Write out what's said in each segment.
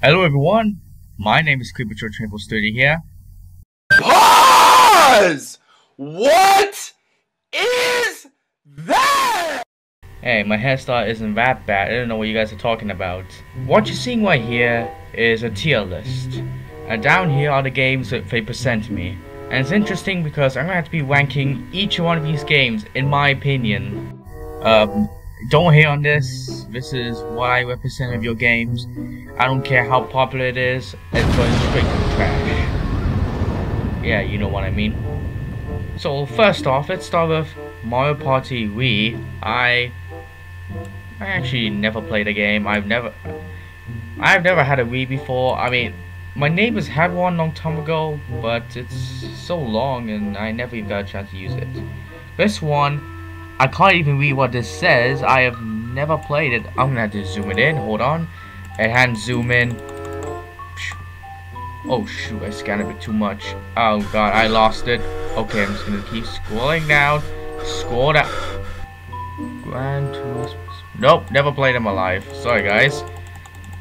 Hello everyone, my name is CreeperGeorge24 Studio here. Pause! What is that? Hey, my hairstyle isn't that bad, I don't know what you guys are talking about. What you're seeing right here is a tier list. And down here are the games that they present me. And it's interesting because I'm going to be ranking each one of these games in my opinion. Don't hate on this, this is what I represent of your games. I don't care how popular it is, it's going straight to the trash. Yeah, you know what I mean. So first off, let's start with Mario Party Wii. I actually never played the game. I've never had a Wii before. I mean, my neighbors had one a long time ago, but it's so long and I never even got a chance to use it. This one, I can't even read what this says. I have never played it. I'm gonna have to zoom it in. Hold on. It hadn't zoom in. Oh shoot, I scanned a bit too much. Oh god, I lost it. Okay, I'm just gonna keep scrolling down. Scroll down. Grand Tours. Nope, never played in my life. Sorry guys.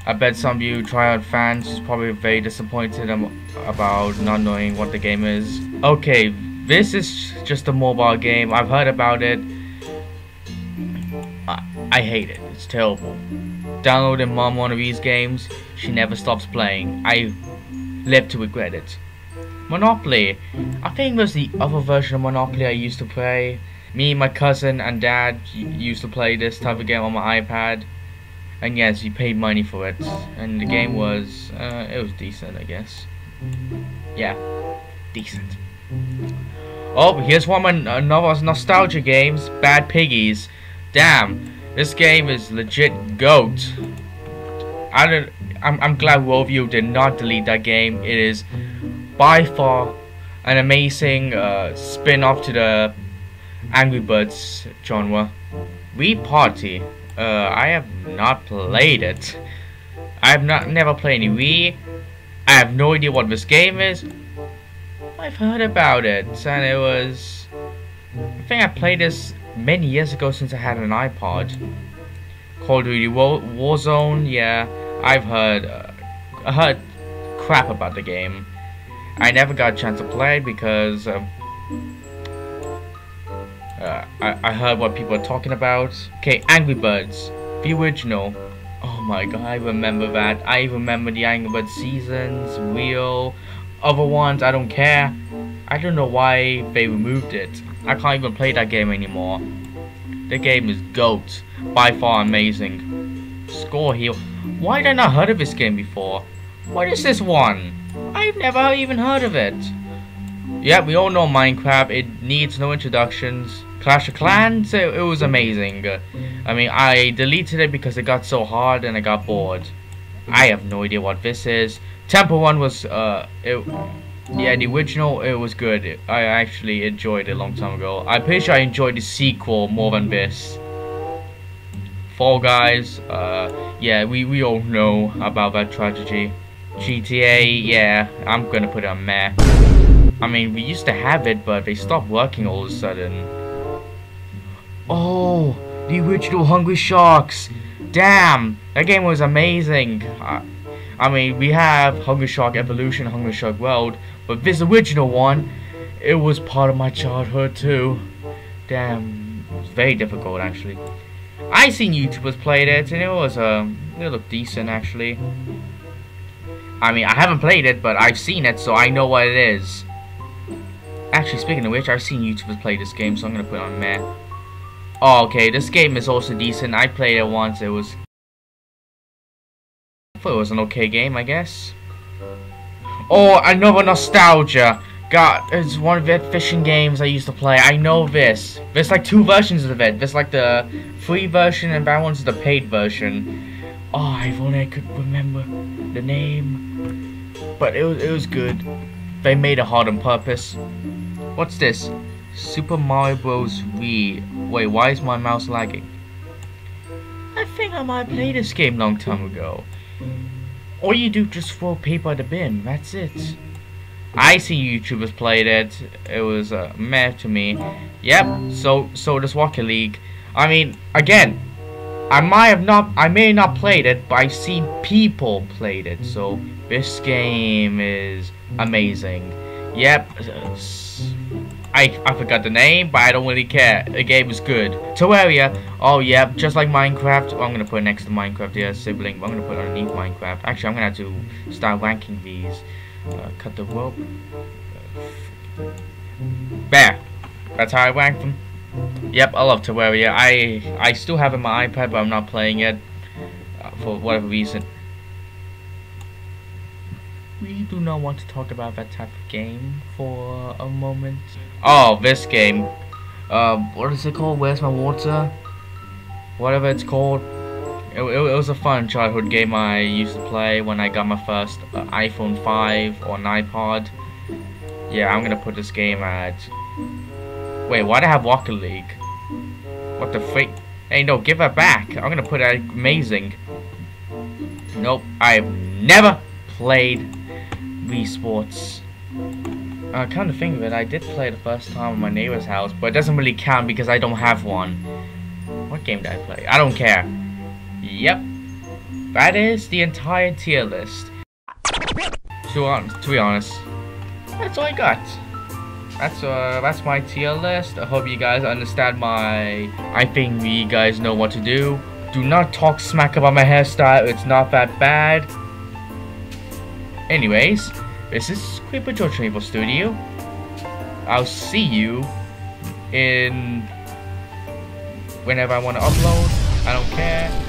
I bet some of you tryhard fans is probably very disappointed about not knowing what the game is. Okay, this is just a mobile game. I've heard about it. I hate it, it's terrible. Downloading mom one of these games, she never stops playing. I live to regret it. Monopoly, I think there's the other version of Monopoly I used to play. Me, my cousin and dad used to play this type of game on my iPad. And yes, you paid money for it. And the game was, it was decent I guess. Yeah, decent. Oh, here's one of my nostalgia games, Bad Piggies. Damn, this game is legit GOAT. I'm glad Rovio did not delete that game. It is by far an amazing spin-off to the Angry Birds genre. Wii Party. I have not played it. I have never played any Wii. I have no idea what this game is. I've heard about it, and it was. I think I played this many years ago since I had an iPod. Call of Duty Warzone, yeah, I've heard I heard crap about the game. I never got a chance to play because I heard what people are talking about. Okay, Angry Birds, the original. Oh my god, I remember that. I remember the Angry Birds Seasons, Rio, other ones, I don't care. I don't know why they removed it. I can't even play that game anymore. The game is GOAT. By far amazing. Score here. Why did I not heard of this game before? What is this one? I've never even heard of it. Yeah, we all know Minecraft. It needs no introductions. Clash of Clans, it was amazing. I mean, I deleted it because it got so hard and I got bored. I have no idea what this is. Temple Run was, yeah, the original, it was good. I actually enjoyed it a long time ago. I'm pretty sure I enjoyed the sequel more than this. Fall Guys, yeah, we all know about that tragedy. GTA, yeah, I'm gonna put it on meh. I mean, we used to have it, but they stopped working all of a sudden. Oh, the original Hungry Sharks. Damn, that game was amazing. I mean, we have Hunger Shark Evolution, Hunger Shark World, but this original one, it was part of my childhood too. Damn, it was very difficult actually. I seen YouTubers play it, and it was it looked decent actually. I mean, I haven't played it, but I've seen it, so I know what it is. Actually, speaking of which, I've seen YouTubers play this game, so I'm gonna put it on meh. Oh, okay, this game is also decent. I played it once. It was. It was an okay game, I guess. Oh, another nostalgia. God, it's one of the fishing games I used to play. I know this. There's like two versions of it. There's like the free version and that one's the paid version. Oh, if only I could remember the name. But it was good. They made it hard on purpose. What's this? Super Mario Bros Wii. Wait, why is my mouse lagging? I think I might play this game a long time ago. All you do just throw paper at the bin, that's it. I see YouTubers played it, it was meh to me. Yep, so does Rocket League. I mean, again, I may not played it, but I've seen people played it, so this game is amazing. Yep, I forgot the name, but I don't really care. The game is good. Terraria, oh yeah, just like Minecraft. Oh, I'm gonna put it next to Minecraft here, sibling. I'm gonna put it underneath Minecraft. Actually, I'm gonna have to start ranking these. Cut the Rope. There. That's how I rank them. Yep, I love Terraria. I still have it on my iPad, but I'm not playing it for whatever reason. We do not want to talk about that type of game for a moment. Oh, this game. What is it called? Where's My Water? Whatever it's called. It was a fun childhood game I used to play when I got my first iPhone 5 or an iPod. Yeah, I'm gonna put this game at... Wait, why do I have Rocket League? What the freak? Hey, no, give that back. I'm gonna put it at amazing. Nope, I've never played Wii Sports. Come to think of it, I did play the first time at my neighbor's house, but it doesn't really count because I don't have one. What game did I play? I don't care. Yep. That is the entire tier list. To be honest, that's all I got. That's my tier list. I hope you guys understand my... I think you guys know what to do. Do not talk smack about my hairstyle. It's not that bad. Anyways, this is CreeperGeorge24 Studio. I'll see you in... whenever I want to upload. I don't care.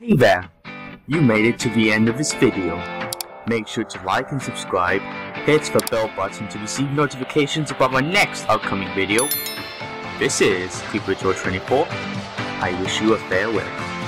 Hey there, you made it to the end of this video. Make sure to like and subscribe, hit the bell button to receive notifications about my next upcoming video. This is CreeperGeorge24. I wish you a farewell.